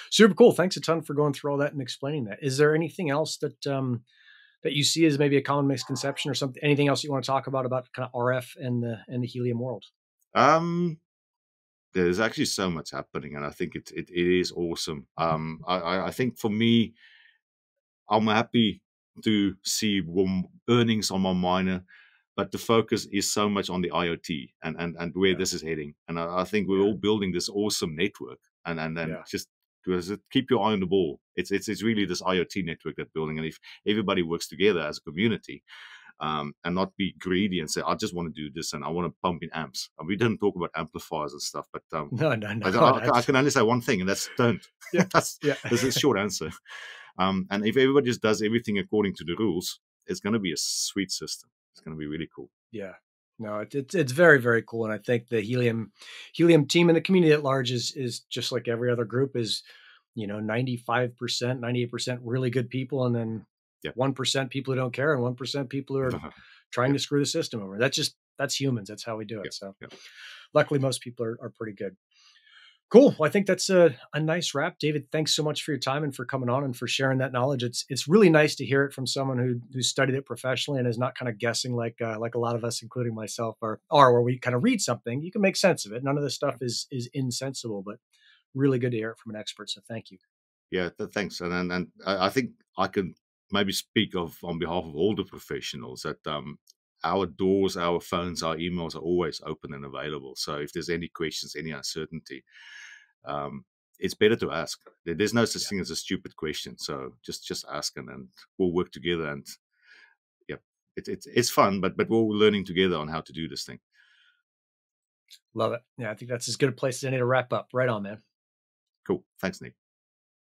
Super cool. Thanks a ton for going through all that and explaining that. Is there anything else that, um, that you see as maybe a common misconception or something, anything else you want to talk about, about kind of R F and the, and the helium world? Um, There's actually so much happening, and I think it it, it is awesome. Um, I, I think for me, I'm happy to see earnings on my miner, but the focus is so much on the IoT and and and where yeah. this is heading. And I, I think we're yeah. all building this awesome network, and and and yeah. just keep your eye on the ball. It's it's it's really this IoT network that's building, and if everybody works together as a community. Um, and not be greedy and say, I just want to do this and I want to pump in amps. We didn't talk about amplifiers and stuff, but um, no, no, no. I, I, I can only say one thing, and that's don't. Yeah. that's, yeah. that's a short answer. Um, and if everybody just does everything according to the rules, it's going to be a sweet system. It's going to be really cool. Yeah. No, it, it, it's very, very cool. And I think the Helium Helium team and the community at large is is just like every other group is, you know, ninety-five percent, ninety-eight percent really good people, and then one percent yeah. people who don't care, and one percent people who are trying to screw the system over. That's just, that's humans. That's how we do it. Yeah. So yeah. luckily most people are, are pretty good. Cool. Well, I think that's a, a nice wrap. David, thanks so much for your time and for coming on and for sharing that knowledge. It's, it's really nice to hear it from someone who, who studied it professionally and is not kind of guessing like, uh, like a lot of us, including myself, are, are where we kind of read something, you can make sense of it. None of this stuff is, is insensible, but really good to hear it from an expert. So thank you. Yeah. Thanks. And, and, and I think I can, maybe speak of on behalf of all the professionals that um, our doors, our phones, our emails are always open and available. So if there's any questions, any uncertainty, um, it's better to ask. There's no such yeah. thing as a stupid question. So just just ask, and, and we'll work together. And yeah, it, it, it's fun, but but we're all learning together on how to do this thing. Love it. Yeah, I think that's as good a place as any to wrap up. Right on, man. Cool. Thanks, Nick.